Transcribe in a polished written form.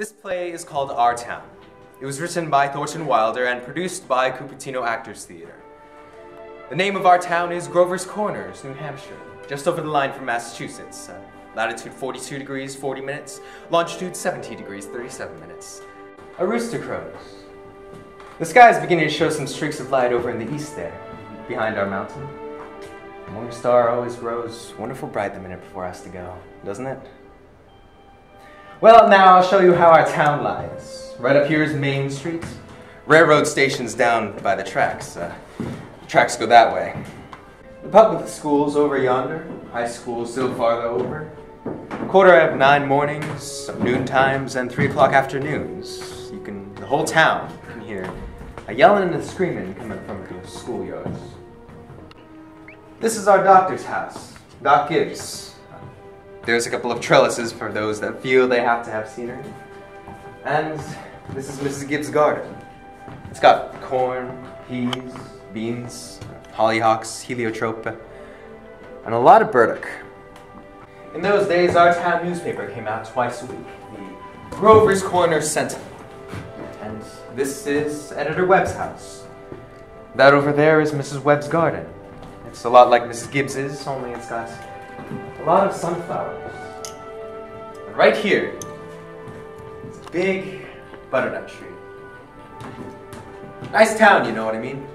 This play is called Our Town. It was written by Thornton Wilder and produced by Cupertino Actors Theatre. The name of our town is Grover's Corners, New Hampshire, just over the line from Massachusetts. Latitude 42 degrees, 40 minutes. Longitude 70 degrees, 37 minutes. A rooster crows. The sky is beginning to show some streaks of light over in the east there, behind our mountain. The morning star always grows wonderful bright the minute before it has to go, doesn't it? Well, now I'll show you how our town lies. Right up here is Main Street. Railroad station's down by the tracks. The tracks go that way. The public school's over yonder. High school's still farther over. 9:15 mornings, some noon times, and 3 o'clock afternoons. The whole town can hear a yelling and a screaming coming from the schoolyards. This is our doctor's house, Doc Gibbs. There's a couple of trellises for those that feel they have to have scenery. And this is Mrs. Gibbs' garden. It's got corn, peas, beans, hollyhocks, heliotrope, and a lot of burdock. In those days, our town newspaper came out twice a week, the Grover's Corner Sentinel. And this is Editor Webb's house. That over there is Mrs. Webb's garden. It's a lot like Mrs. Gibbs's, only it's got a lot of sunflowers. And right here, it's a big butternut tree. Nice town, you know what I mean?